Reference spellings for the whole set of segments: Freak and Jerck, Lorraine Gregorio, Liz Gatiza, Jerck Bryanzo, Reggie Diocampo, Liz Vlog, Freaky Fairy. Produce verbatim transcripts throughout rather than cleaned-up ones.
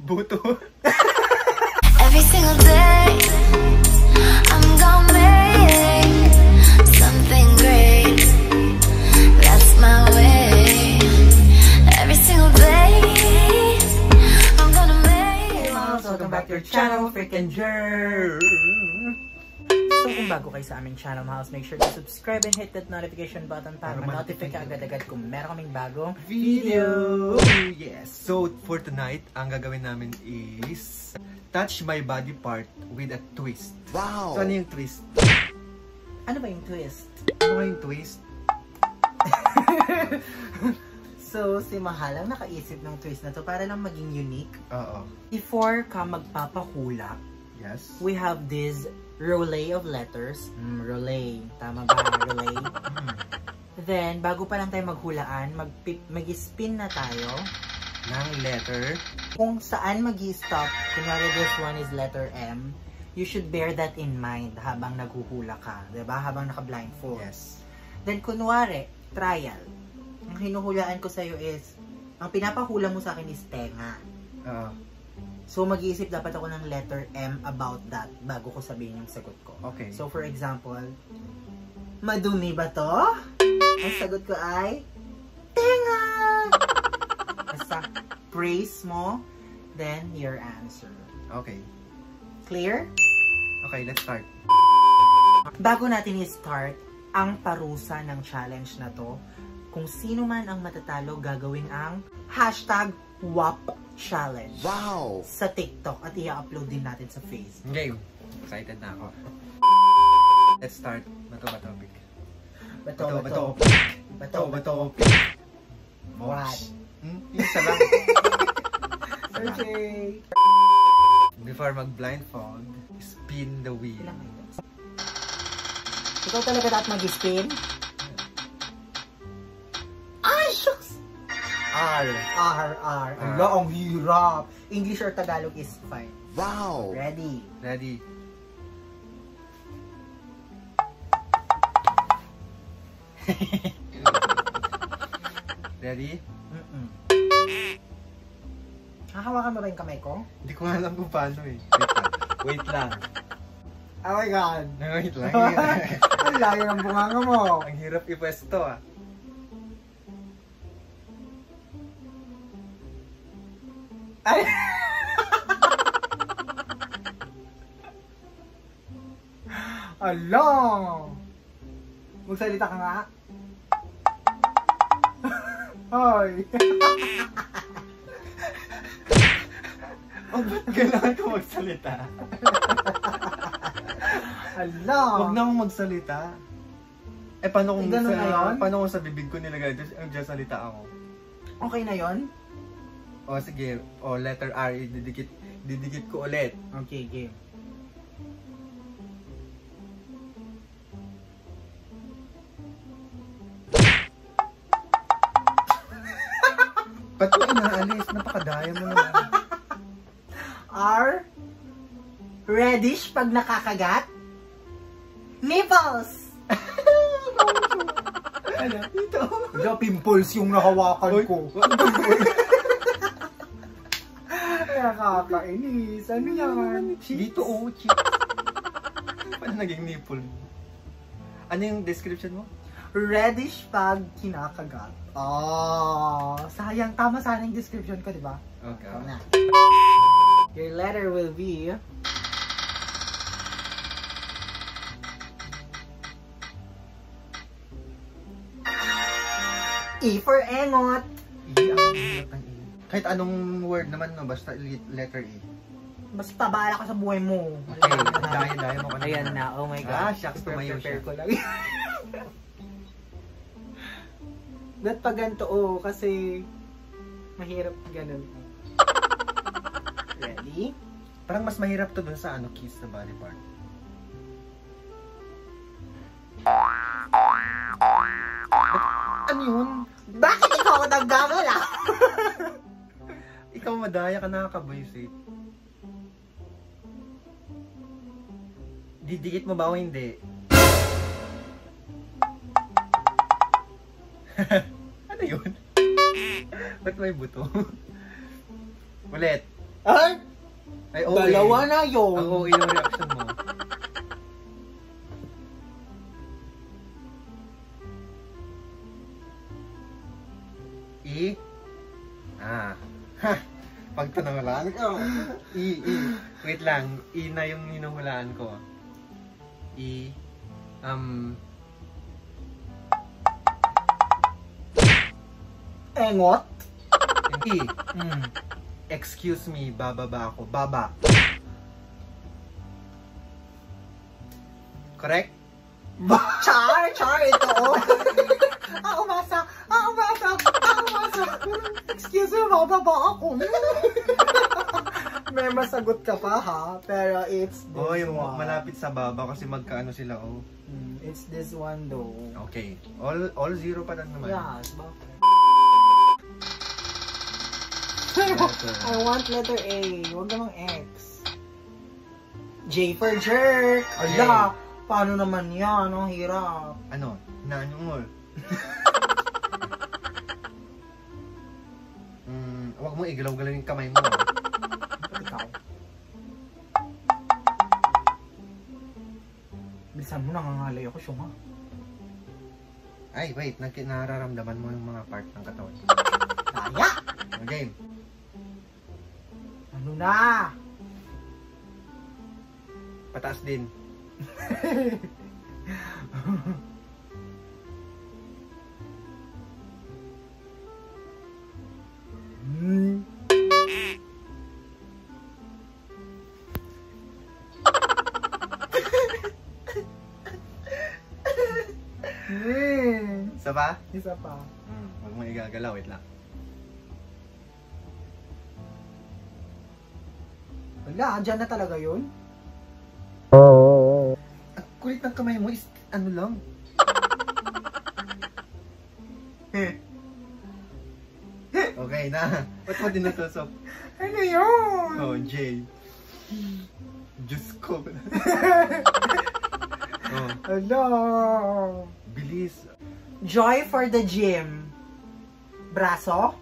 Buto. Every single day, I'm gonna make something great. That's my way. Every single day, I'm gonna make. Hey moms, welcome back to your channel, Freak and Jerck. So kung bago kayo sa aming channel, house, make sure to subscribe and hit that notification button para ma-notify ka agad-agad kung meron kaming bagong video. Yes! So for tonight, ang gagawin namin is touch my body part with a twist. Wow! So ano yung twist? Ano ba yung twist? Ano ba yung twist? So si Mahalang nakaisip ng twist na to para lang maging unique. Oo. Before ka magpapahula, yes, we have this relay of letters. Mm, relay. Tama ba? Relay. Mm. Then, bago pa lang tayo maghulaan, mag-spin na tayo ng letter. Kung saan mag-stop, kunwari this one is letter M, you should bear that in mind habang naghuhula ka. Diba? Habang naka-blindfold. Yes. Then, kunwari, trial. Ang hinuhulaan ko sa'yo is, ang pinapahula mo sa akin is tenga. Oo. Uh. So, mag-iisip dapat ako ng letter M about that bago ko sabihin yung sagot ko. Okay. So, for example, madumi ba to? Ang sagot ko ay, tenga! Basta, praise mo, then your answer. Okay. Clear? Okay, let's start. Bago natin i-start ang parusa ng challenge na to, kung sino man ang matatalo, gagawin ang hashtag W A P challenge. Wow! Sa TikTok at i-upload din natin sa Facebook. Okay. Excited na ako. Let's start. Bato, bato, pick. Bato, bato, bato, pick. Bato, bato, pick. What? Hmm? Isa lang. Okay. Before mag-blindfold, spin the wheel. Ikaw talaga dapat mag-spin? R. R, R. Ala, ang hirap. English or Tagalog is fine. Wow! Ready? Ready. Ready? Mm-mm. Hahawakan mo ba yung kamay ko? Hindi ko alam kung paano eh. Wait lang. Oh my God. Wait lang. Ang layo ng bunganga mo. Ang hirap ipwesto ah. Ay! Ala! Magsalita ka nga? Hoy! Oh, ba't kailangan ko magsalita? Ala! Huwag na akong magsalita. Eh, paano kung sa, na paano kung sa bibig ko nilagay? Diyan salita ako. Okay na yon? O sige, o letter R, didikit, didikit ko ulit. Okay, game. Ba't mo inaalis? Napakadaya mo naman. R, reddish pag nakakagat. Nipples! Ano? Ito? Ito, pimples yung nakawakan ko. Nakakainis. Ano yan? Dito o, cheeks. Paano naging nipple? Ano yung description mo? Reddish pag kinakagat. Oh, sayang. Tama sana yung description ko, diba? Okay. Na. Your letter will be... E for engot. E ang engot ng E. Kahit anong word naman, no? Basta letter E. Basta bahala ka sa buhay mo. Okay, dahil dahil mo ka na. Ayan na, oh my God. Ah, shucks, tumayo siya. Ko lang. Dapat pa ganito, oh, kasi mahirap ganun. Ready? Parang mas mahirap to dun sa ano, kiss na body part. But, ano yun? Bakit ikaw ako naggagal ah? Ikaw madaya ka, nakakabuisit. Didikit mo ba o hindi? Ano yun? Ba't may buto? Ulit. Ay! Ay, O A. Dalawa na yun. Ang O A yung reaction mo. I? Ah. Ha! Pagtanong hulaan ko. I, I. Wait lang. I na yung hinuhulaan ko. I. Um... Engot? I. Mm. Excuse me, bababa ako. Baba. Correct? Char! Char! Ito! Ako masak! Ako masak! Ako masak! Excuse me, bababa ako! May masagot ka pa ha, pero it's this oh, yung one. Malapit sa baba kasi magkaano sila oh. Mm, it's this one though. Okay. All all zero pa lang naman. Yeah, bakit? I want letter A. Huwag namang X. J for Jerck. Ala, paano naman yan? Ang hirap. Ano? Nanungol. mm, huwag mo igalaw-galaw yung kamay mo. Bilisan mo, nangangalay ako, syunga. Ay, wait. Nararamdaman mo yung mga part ng katawan. Kaya! Ang game. Ano na? Pataas din. Hmm. Isa pa? Isa pa. Hmm. Huwag mo igagalaw. Wait lang. Wala, andyan na talaga yun. Ang kulit ng kamay mo is ano lang. Okay na. Ba't mo din natusok? Ano yun? Oh, J. Diyos ko. Oh. Hello. Bilis. Joy for the gym. Braso?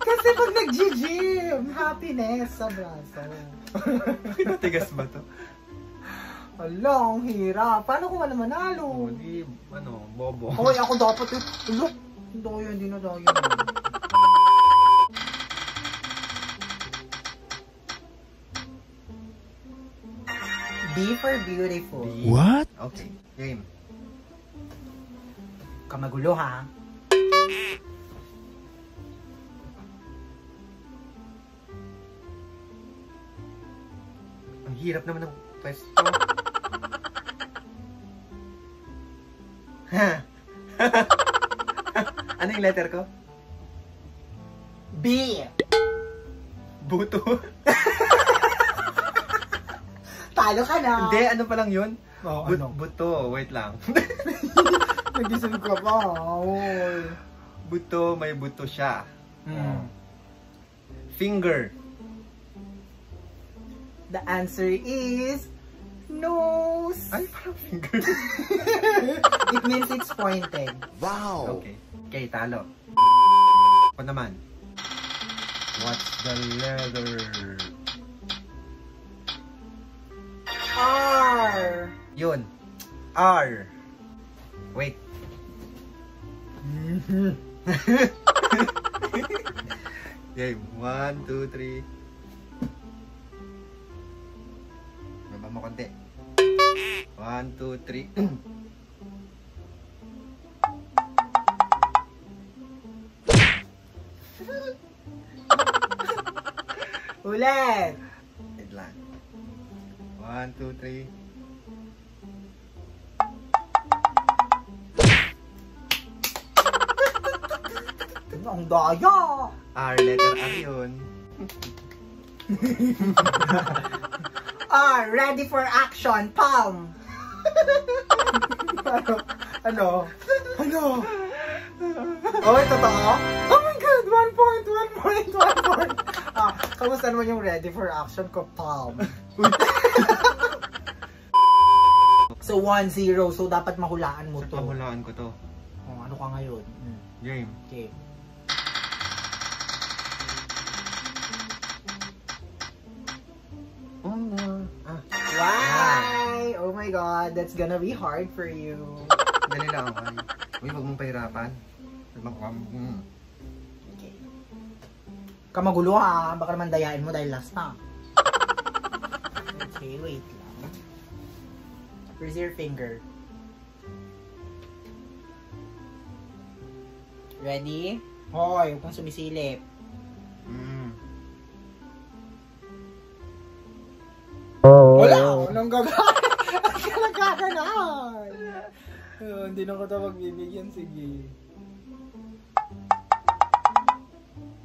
Kasi pag nag-gym, happiness sa braso. Pinatigas ba to? Hala, ang hirap. Paano kung wala manalo? O, di, ano, bobo. Hoy, ako dapat yun. Look, hindi ko yun, hindi na daw yun. B for beautiful. What? Okay, game. Kamagulo ha? Ang hirap naman ng pwesto. Ano yung letter ko? B. Buto. Talo ka na. Hindi, ano pa lang yun? Oh, but, ano? Buto, wait lang. Nag-isip ko pa. Oh. Buto, may buto siya. Mm. Finger. The answer is nose. Ay, parang finger. It means it's pointed. Wow. Okay. Okay, talo. Ako naman. What's the letter? R. Yun. R. Wait. Game. One, two, three. Baba mo konti. One, two, three. Ulit. Wait lang. One, two, three. Ang daya! R, letter R yun. R, ready for action, palm! Ano? Ano? Oh, totoo? Oh my god! One point, one point, one point! Ah, kamusta naman yung ready for action ko, palm? So one zero, so dapat mahulaan mo so, to. Mahulaan ko to. Oh, ano ka ngayon? Mm. Game. Game. Oh no. Ah. Why? Oh my god, that's gonna be hard for you. Dali lang, okay. Uy, wag mong pahirapan. Mm. Okay. Kamagulo ha, baka naman dayain mo dahil last na. Okay, wait lang. Where's your finger? Ready? Hoy, huwag kang sumisilip. Mm. Wala! Anong gagawin? Ang kalagaganan! Oh, hindi na ko ito magbibigyan. Sige.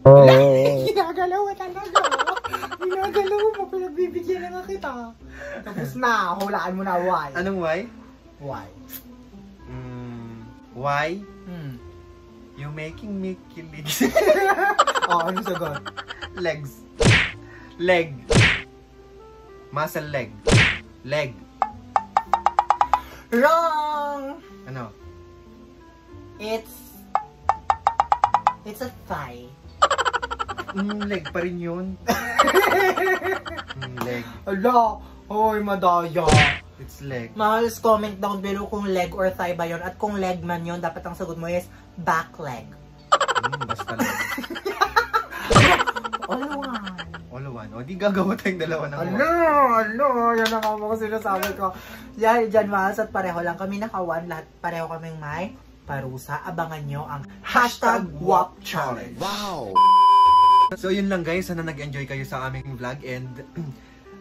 Wala! Ginagalaw ka talaga! Ginagalaw mo kung nagbibigyan na nga kita. Tapos na, hulaan mo na why. Anong why? Why? Mm, why? Mm. You making me kill legs. Oh, ano sagot? Legs. Leg. Muscle leg. Leg. Wrong! Ano? It's... It's a thigh. Mm, leg pa rin yun. Mm, leg. Ala! Hoy, madaya! It's leg. Mahals, comment down below kung leg or thigh ba yun. At kung leg man yun, dapat ang sagot mo is... back leg. Mm, basta lang. Olawan. Olawan. O, di gagawa tayong dalawa ng one. Ano? Ano? Yan ang kama ko sinasabi ko. Yan, dyan mahas at pareho lang kami naka-one. Lahat pareho kaming may parusa. Abangan nyo ang hashtag W A P Challenge. Wow! So, yun lang guys. Sana nag-enjoy kayo sa aming vlog. And,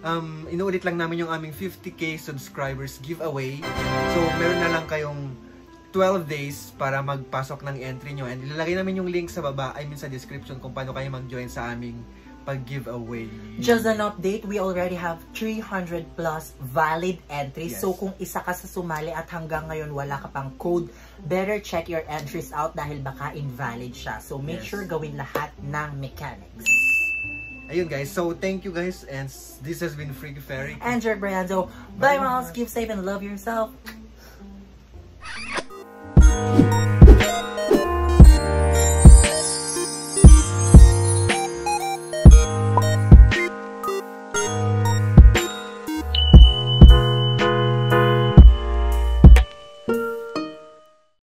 um, inuulit lang namin yung aming fifty K subscribers giveaway. So, meron na lang kayong twelve days para magpasok ng entry nyo. And ilalagay namin yung link sa baba, I mean sa description, kung paano kayo mag-join sa aming pag-giveaway. Just an update, we already have three hundred plus valid entries. Yes. So kung isa ka sa sumali at hanggang ngayon wala ka pang code, better check your entries out dahil baka invalid siya. So make yes. sure gawin lahat ng mechanics. Ayun guys, so thank you guys and this has been Freaky Fairy. And Jerck Bryanzo. Bye, Bye. Miles, keep safe and love yourself.